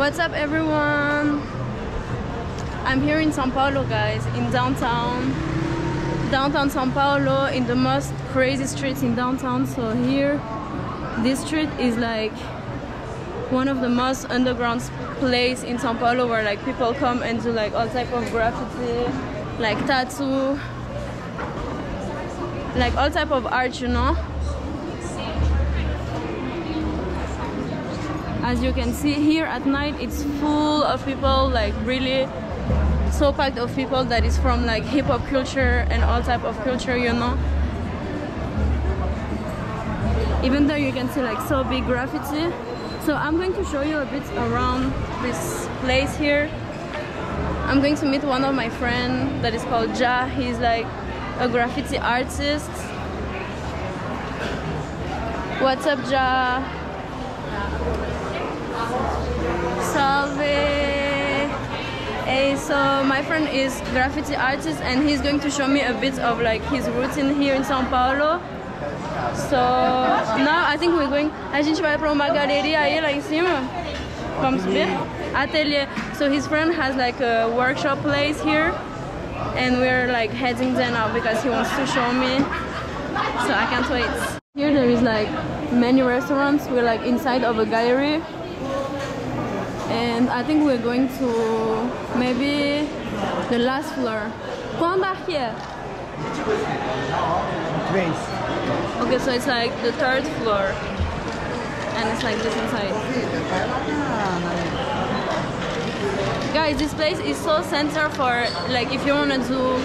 What's up, everyone? I'm here in São Paulo, guys, in downtown São Paulo, in the most crazy streets in downtown. So here, this street is like one of the most underground place in São Paulo, where like people come and do like all type of graffiti, like tattoo, like all type of art, you know. As you can see here at night, it's full of people, like really so packed of people that is from like hip-hop culture and all type of culture, you know. Even though you can see like so big graffiti. So I'm going to show you a bit around this place here. I'm going to meet one of my friends that is called Jah. He's like a graffiti artist. What's up, Jah? Salve! Hey, so my friend is graffiti artist and he's going to show me a bit of like his routine here in São Paulo. So now I think we're going. A gente vai para uma galeria aí lá em cima. Vamos ver? Atelier. So his friend has like a workshop place here, and we're like heading there now because he wants to show me. So I can't wait. Here there is like many restaurants. We're like inside of a gallery, and I think we're going to maybe the last floor. Qual andar que é? Okay, so it's like the third floor, and it's like this inside. Guys, this place is so center for like if you wanna do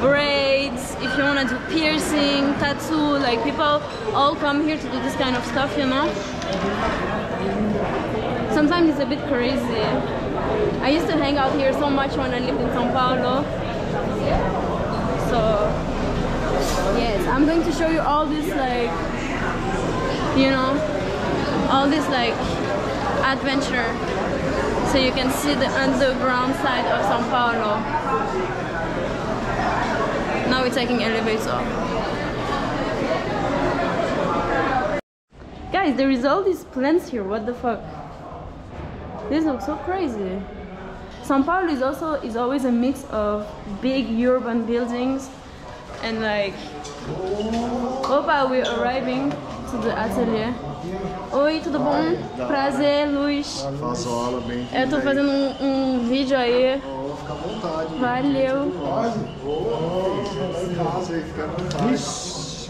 braids, if you wanna do piercing, tattoo, like people all come here to do this kind of stuff, you know. Sometimes it's a bit crazy. I used to hang out here so much when I lived in São Paulo. So yes, I'm going to show you all this, like, you know, all this like adventure, so you can see the underground side of São Paulo. Now we're taking elevator. Guys, there is all these plants here. What the fuck? This looks so crazy. São Paulo is also always a mix of big urban buildings. And like, opa, we're arriving to the atelier. Oi, tudo bom? Prazer, Luz. Faço aula bem. Eu tô fazendo um vídeo aí. Fica à vontade.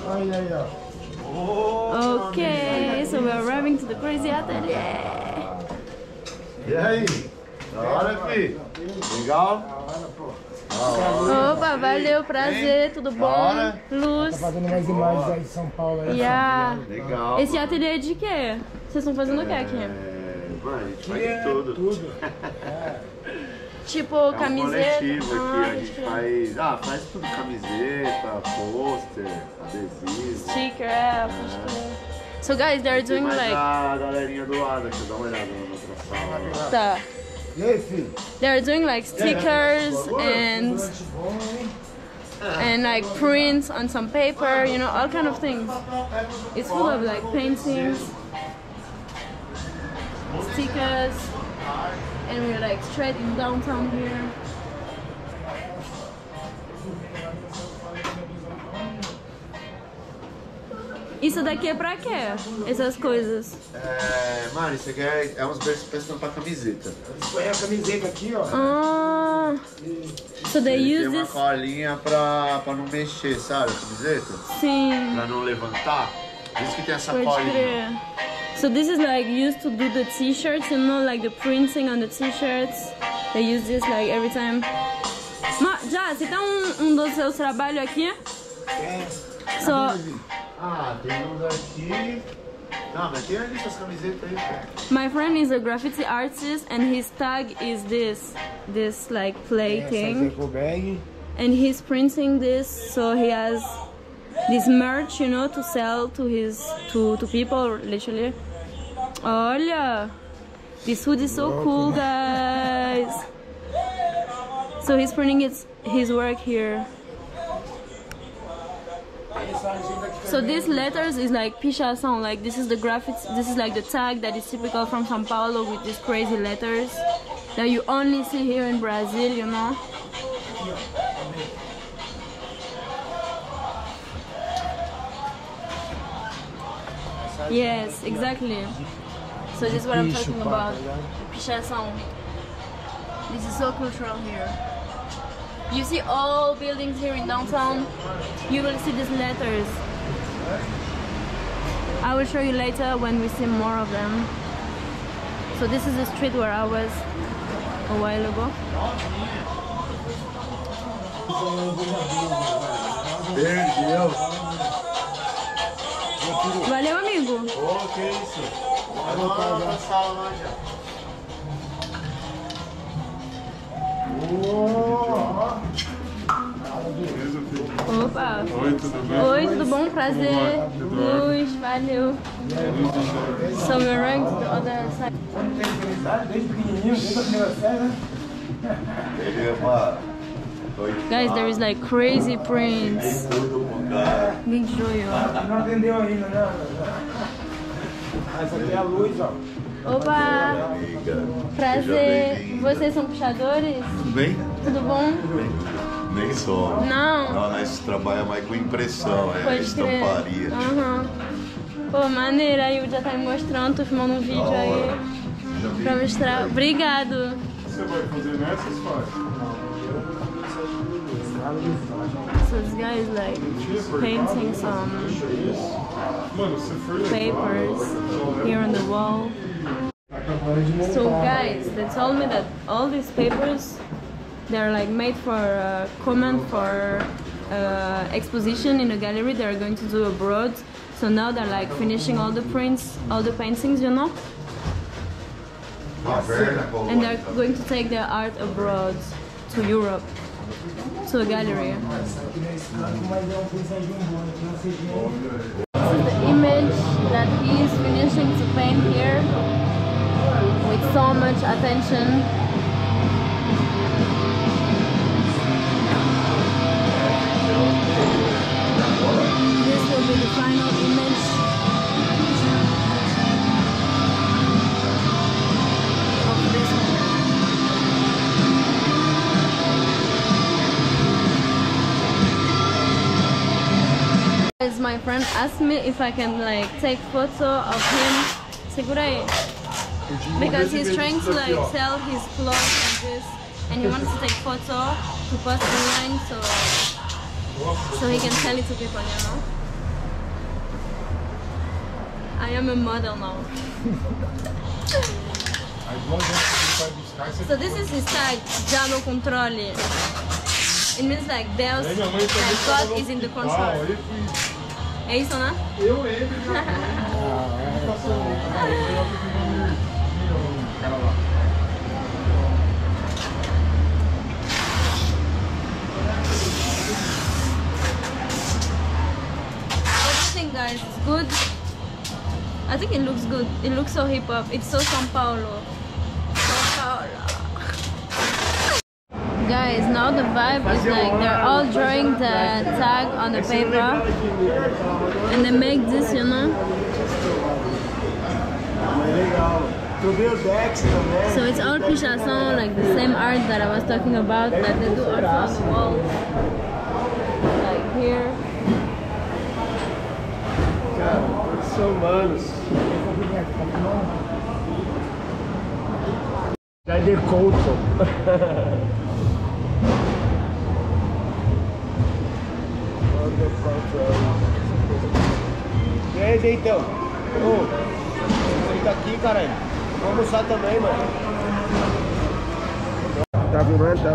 Valeu. Okay, so we're arriving to the crazy atelier. E aí? Da hora, fi. Legal? Opa, valeu, prazer, tudo bom? Luz. Tá fazendo mais imagens aí de São Paulo. Aí, yeah. Legal. Esse ateliê é de quê? Vocês estão fazendo o que aqui? A gente faz tudo. Tipo camiseta. Coletivo aqui, a gente faz. Ah, faz tudo: camiseta, pôster, adesivo. Sticker, é, pôster. So, guys, they're doing like. A galerinha do lado, deixa eu dar uma olhada na outra sala. Tá. They're doing like stickers and like prints on some paper, you know, all kind of things. It's full of like paintings, stickers, and we're like straight in downtown here. Isso daqui é pra quê? Essas coisas? É, Mari, isso aqui é uns pensando pra camiseta. É a camiseta aqui, ó. Ah, so they use this... Tem uma colinha pra não mexer, sabe? A camiseta? Sim. Pra não levantar. Por isso que tem essa colinha. So this is like used to do the t-shirts, you know, like the printing on the t-shirts. They use this like every time. Já, você tem dos seus trabalhos aqui? Tem. So... Ah, tem uns aqui. Não, mas tem ali essas camisetas aí, cara. My friend is a graffiti artist and his tag is this like plating. And he's printing this, so he has this merch, you know, to sell to to people, literally. Olha! This hood is so cool, guys. So he's printing his work here. So these letters is like pixação, like this is the graphics, this is like the tag that is typical from São Paulo with these crazy letters that you only see here in Brazil, you know. Yes, exactly. So this is what I'm talking about, pixação. This is so cultural here. You see all buildings here in downtown, you will see these letters. I will show you later when we see more of them. So this is the street where I was a while ago. Valeu, amigo! Oh, que isso! Vai voltar pra sala já. Opa! Oi, tudo bem? Oi, tudo bom? Prazer! Luz, valeu! So we rank the other side. Guys, there is like crazy prints. Big joy. Opa! Prazer! Vocês são puxadores? Tudo bem? Tudo bom? Nem só. Não? Não, nós trabalhamos mais com impressão, é estamparia. Aham. Pô, maneiro, aí o Jah tá me mostrando, tô filmando um vídeo aí pra mostrar. Obrigado! Você vai fazer nessa ou faz? So this guy is like painting some papers here on the wall. So guys, they told me that all these papers, they're like made for comment for exposition in a gallery they're going to do abroad. So now they're like finishing all the prints, all the paintings, you know? So, and they're going to take their art abroad to Europe, to a gallery. This is the image that he is finishing to paint here with so much attention. This will be the final image. As my friend asked me if I can like take photo of him, segura, because he's trying to like sell his clothes and this, and he wants to take photo to post online, so he can sell it to people, you know. I am a model now. So this is his tag, Jah no controle. It means like Deus, like God is in the control. É isso, né? Guys, it's good. I think it looks good. It looks so hip hop. It's so São Paulo. Guys, now the vibe is like they're all drawing the tag on the paper and they make this, you know. So it's all pixação, like the same art that I was talking about that they do also on the walls, like here. E aí, Deitão? Ô, senta aqui, caralho. Vamos almoçar também, mano. Tá filmando? Tá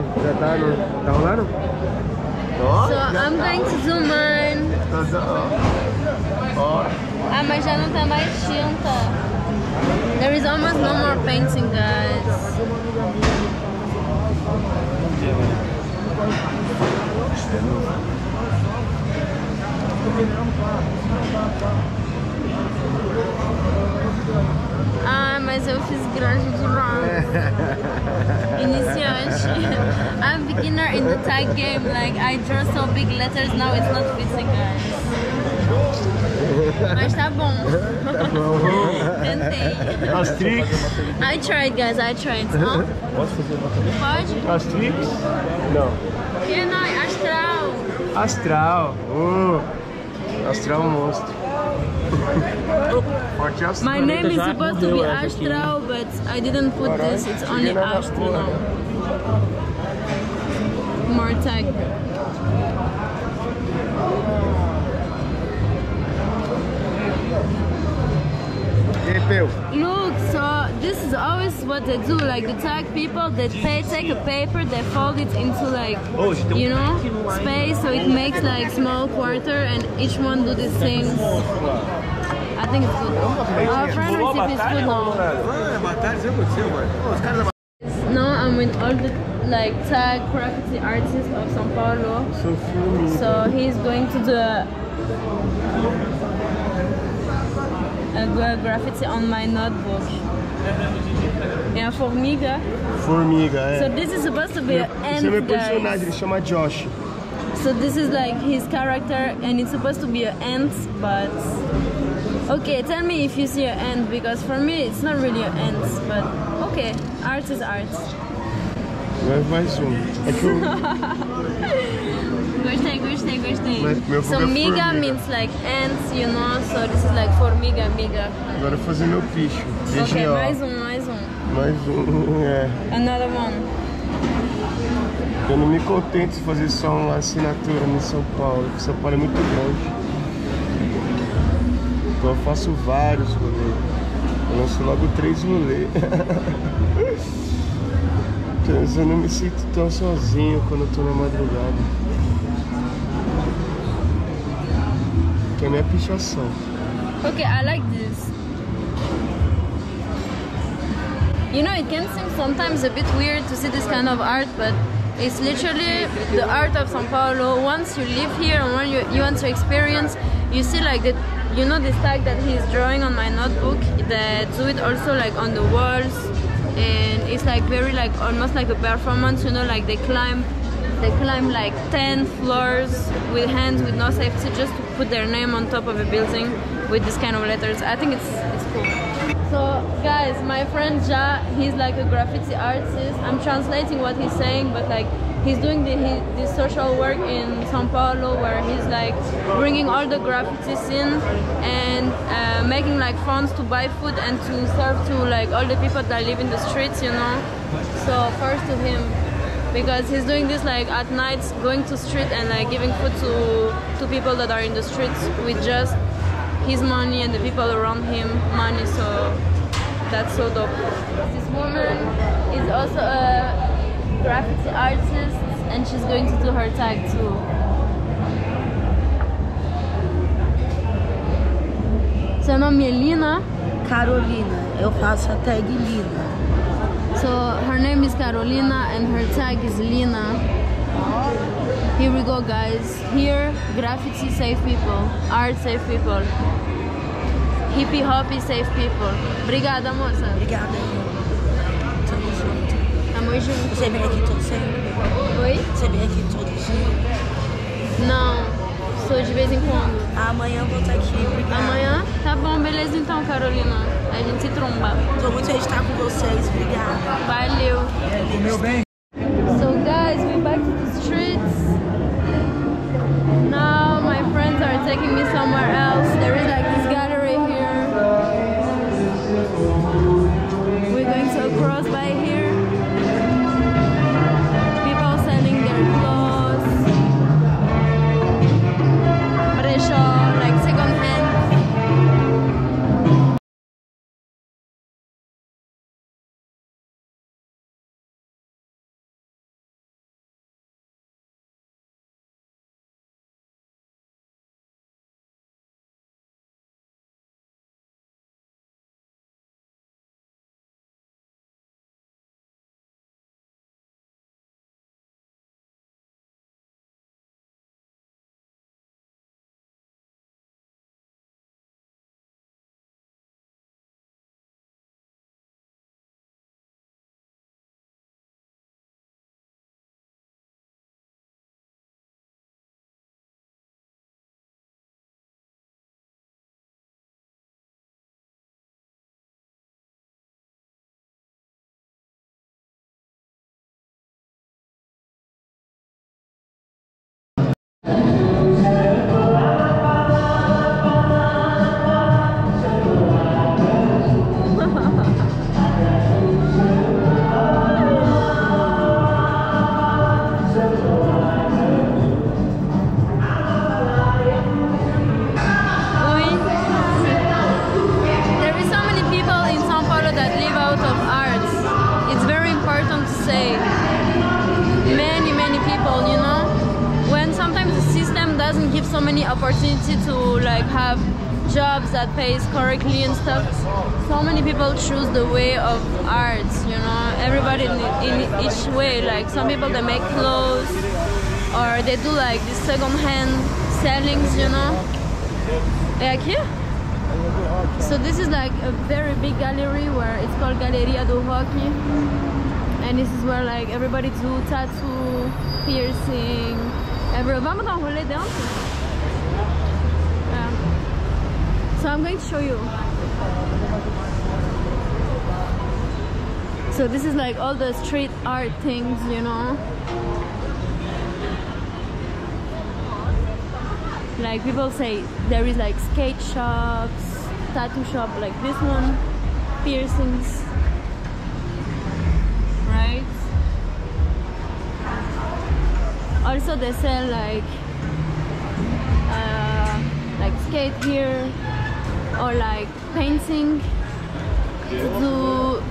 rolando? So, I'm going to zoom in. Ah, mas já não tá mais tinta. There is almost no more painting, guys. Ah, mas eu fiz grande demais. Iniciante. I'm beginner in the tag game. Like I draw so big letters now, it's not fitting, guys. Mas tá bom. Tá bom. Tentei. As tricks? I tried, guys, I tried. Huh? Posso fazer uma também? Pode? As tricks? Não. Que não? Astral. Astral. Astral monstro. My name is supposed to be Astral, but I didn't put this. It's only Astral now. More tag. Look, so this is always what they do, like the tag people, they take a paper, they fold it into like, you know, space, so it makes like small quarter and each one do these things. I think it's good. Our friend recipe is good now. Now I'm with all the like tag graffiti artists of São Paulo, so he's going to do a graffiti on my notebook. Yeah, formiga. Formiga, yeah. So this is supposed to be an end, guys. Ele chama Josh. So this is like his character, and it's supposed to be an ant, but... Okay, tell me if you see an ant, because for me it's not really an ant, but... Okay, art is art. Mais um. É que eu... Gostei, gostei, gostei. So miga means like ants, you know, so this is like formiga, miga. Agora eu vou fazer meu picho. Deixa ok, mais um, mais um. Mais um, é. Another one. Eu não me contento de fazer só uma assinatura em São Paulo, porque São Paulo é muito grande. Então eu faço vários rolês. Eu lanço logo 3 rolês. Eu não me sinto tão sozinho quando eu tô na madrugada. Que é minha pixação. Ok, I like this. You know, it can seem sometimes a bit weird to see this kind of art, but it's literally the art of São Paulo. Once you live here and when you want to experience, you see like that, you know, this tag that he's drawing on my notebook, they do it also like on the walls. And it's like very like almost like a performance, you know, like they climb like 10 floors with hands with no safety just to put their name on top of a building with this kind of letters. I think it's cool. So guys, my friend Jah, he's like a graffiti artist. I'm translating what he's saying, but like he's doing this social work in São Paulo where he's like bringing all the graffiti scene and making like funds to buy food and to serve to like all the people that live in the streets, you know. So first to him, because he's doing this like at nights, going to street and like giving food to people that are in the streets with just his money and the people around him money. So that's so dope. This woman is also a graffiti artist and she's going to do her tag too. Seu nome é Lina? Carolina. Eu faço a tag Lina. So her name is Carolina and her tag is Lina. Here we go, guys. Here, graffiti save people. Art save people. Hippie hoppy save people. Obrigada, moça. Obrigada. Você vem aqui todo sempre? Oi? Você vem aqui todo dia? Não, sou de vez em quando. Amanhã eu vou estar aqui. Obrigada. Amanhã? Tá bom, beleza então, Carolina. A gente se tromba. Estou muito feliz de estar com vocês, obrigada. Valeu. Comeu bem? So guys, we're back to the streets. Now my friends are taking me somewhere else. There is like this gallery here. We're going to cross by here. So many opportunities to like have jobs that pays correctly and stuff. So many people choose the way of arts, you know. Everybody in each way. Like some people they make clothes or they do like the second-hand sellings, you know. Like here. So this is like a very big gallery where it's called Galeria do Hockey, and this is where like everybody do tattoo, piercing. Vamos dar rolê dentro? So I'm going to show you. So this is like all the street art things, you know. Like people say there is like skate shops, tattoo shop like this one, piercings, right? Also they sell like skate here. Or like painting to do,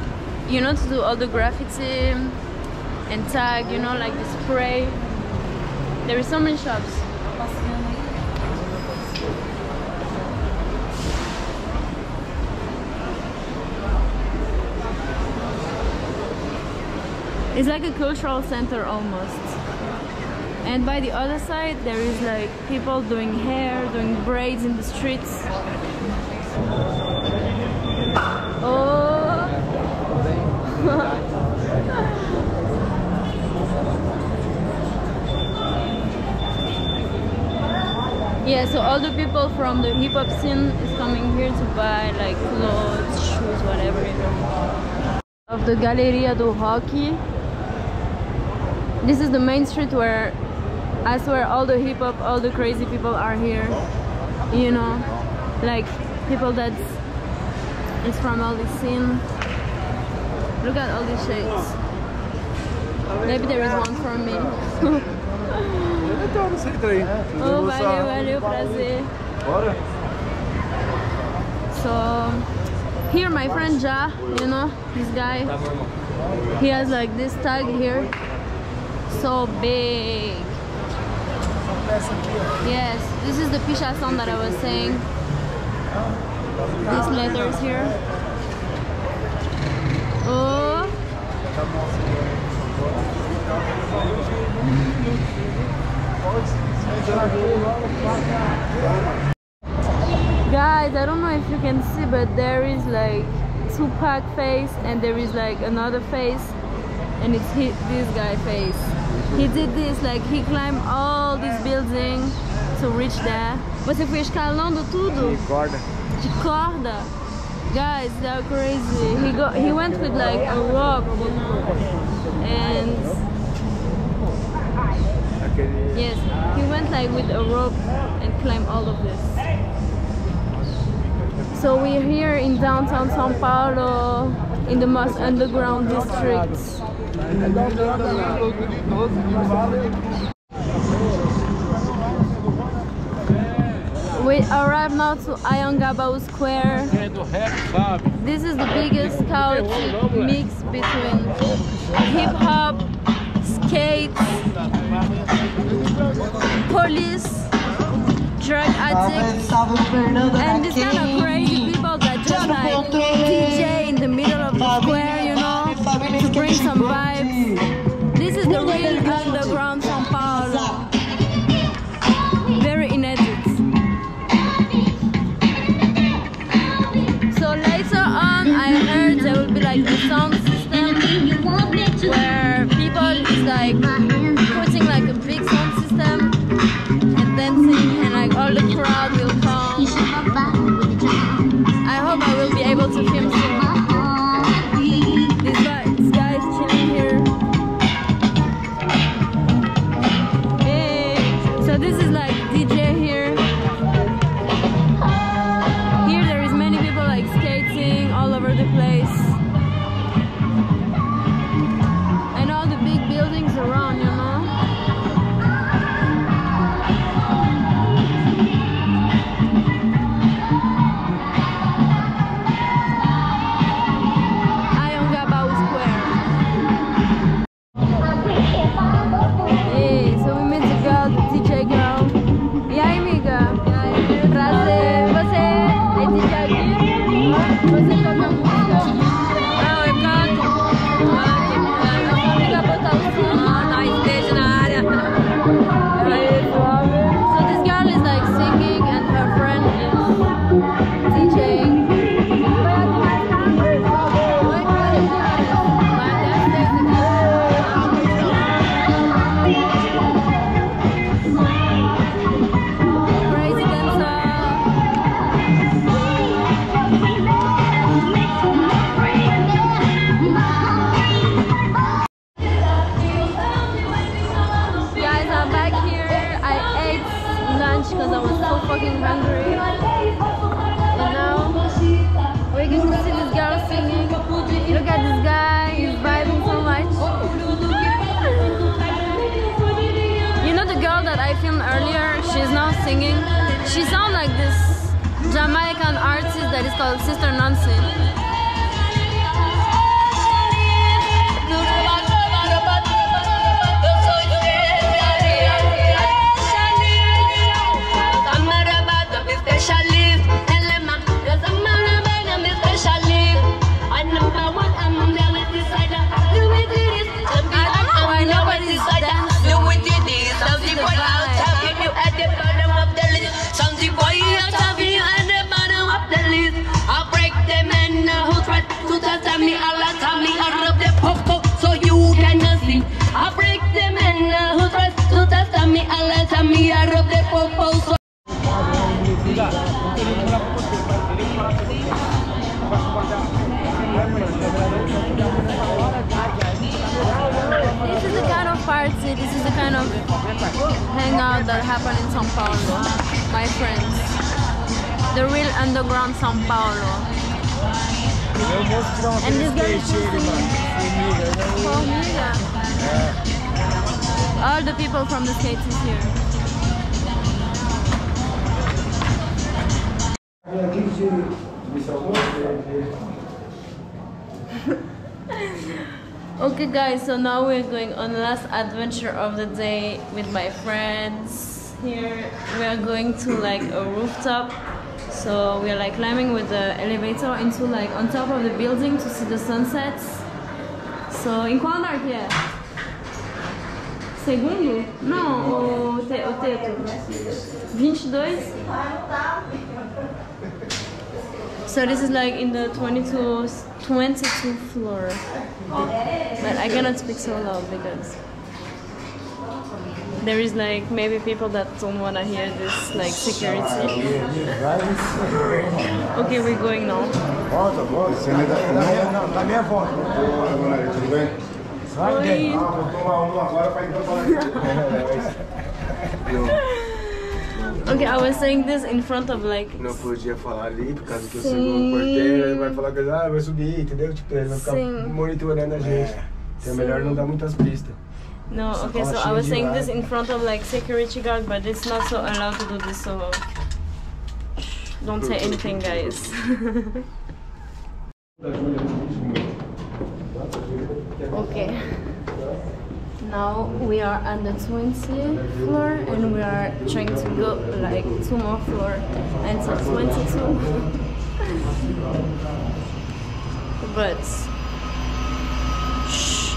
you know, to do all the graffiti and tag, you know, like the spray. There is so many shops. It's like a cultural center almost. And by the other side, there is like people doing hair, doing braids in the streets. Yeah, so all the people from the hip-hop scene is coming here to buy like clothes, shoes, whatever, you know. Of the Galeria do Hockey. This is the main street where I swear all the hip-hop, all the crazy people are here, you know, like people that is from all this scene. Look at all these shades. Maybe there is one for me. Oh, valeu, valeu, prazer. So, here my friend Jah, you know, this guy, he has like this tag here. So big. Yes, this is the pixação that I was saying. These letters here. Oh. Guys, I don't know if you can see, but there is like Tupac face and there is like another face, and it's this guy face. He did this, like he climbed all these buildings to reach there. Você foi escalando tudo? De corda. Guys, they're crazy. He went with like a rope, you know, and yes, he went like with a rope and climbed all of this. So we're here in downtown São Paulo, in the most underground districts. We arrived now to Ayangabaú Square. This is the biggest culture mix between hip-hop, skates, police, drug addicts, and this kind of crazy people that just like DJ in the middle of the square, you know, to bring some vibes. This is the real underground São Paulo. Very inedited. Later on, I heard there will be like a sound system where people is like putting like a big sound system and dancing, and like all the crowd will come. I hope I will be able to film soon. These guys chilling. she's now singing. She sounds like this Jamaican artist that is called Sister Nancy. This is the kind of party, this is the kind of hangout that happened in São Paulo, my friends. The real underground São Paulo. And this girl is Formida. All the people from the States is here. Okay guys, so now we're going on the last adventure of the day with my friends. Here we are going to like a rooftop, so we are like climbing with the elevator into like on top of the building to see the sunsets. So in qual andar que é? Segundo? Não, o teto. 22? So this is like in the 22 floor, but I cannot speak so loud because there is like maybe people that don't wanna hear this, like security. Okay, we're going now. Okay, I was saying this in front of like. Não podia falar ali por causa que eu sou o porteiro, ele vai falar que ah, vai subir, entendeu? Tipo, ele vai ficar monitorando a gente. Então é melhor não dar muitas pistas. No, okay, so I was saying this in front of like security guard, but it's not so allowed to do this, so don't say anything, guys. Okay. Now we are on the 20th floor and we are trying to go like 2 more floors until 22. But shh.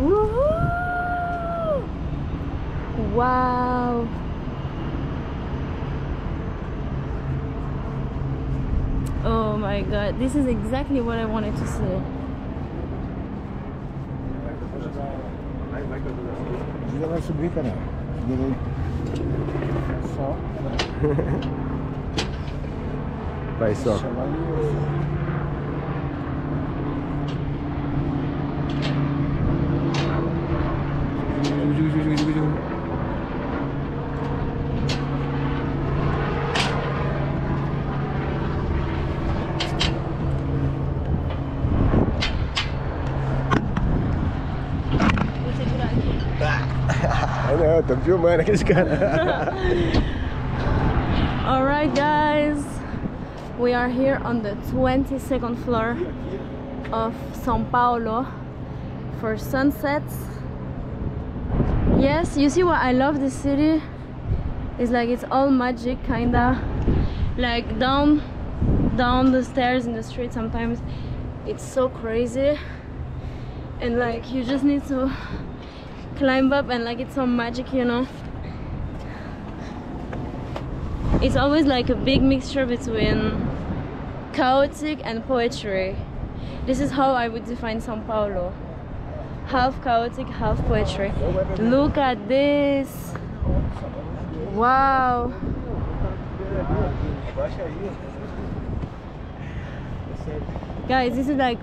Woohoo! Wow! Oh my god, this is exactly what I wanted to see. Alright guys, we are here on the 22nd floor of São Paulo for sunsets. Yes, you see what I love this city? It's like it's all magic kinda. Like down the stairs in the street sometimes it's so crazy and like you just need to climb up and like it's some magic, you know. It's always like a big mixture between chaotic and poetry. This is how I would define São Paulo. Half chaotic, half poetry. Look at this. Wow. Guys, this is like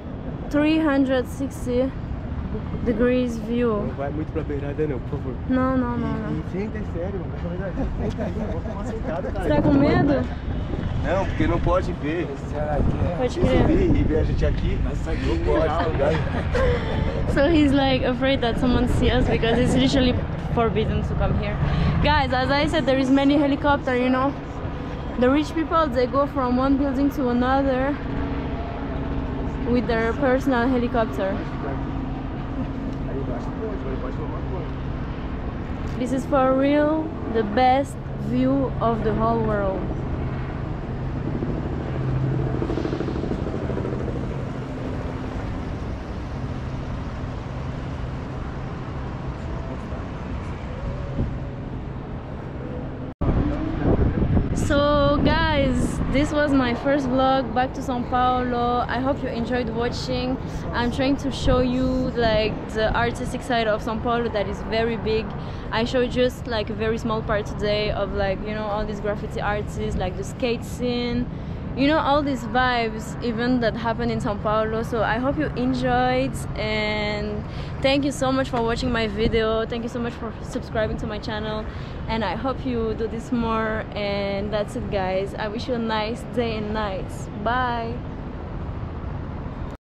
360 degrees view. Não vai muito pra beirada não, por favor. Não, não, não. Gente, é sério. Você tá com medo? Não, porque não pode ver. Pode crer. E ver a gente aqui, não pode, tá ligado? So he's like afraid that someone sees us because it's literally forbidden to come here. Guys, as I said, there is many helicopters, you know. The rich people, they go from one building to another with their personal helicopter. This is for real the best view of the whole world. So guys, this was my first vlog back to São Paulo. I hope you enjoyed watching. I'm trying to show you like the artistic side of São Paulo that is very big. I showed just like a very small part today of like, you know, all these graffiti artists, like the skate scene, you know, all these vibes even that happen in São Paulo. So I hope you enjoyed, and thank you so much for watching my video. Thank you so much for subscribing to my channel, and I hope you do this more. And that's it guys, I wish you a nice day and night. Bye.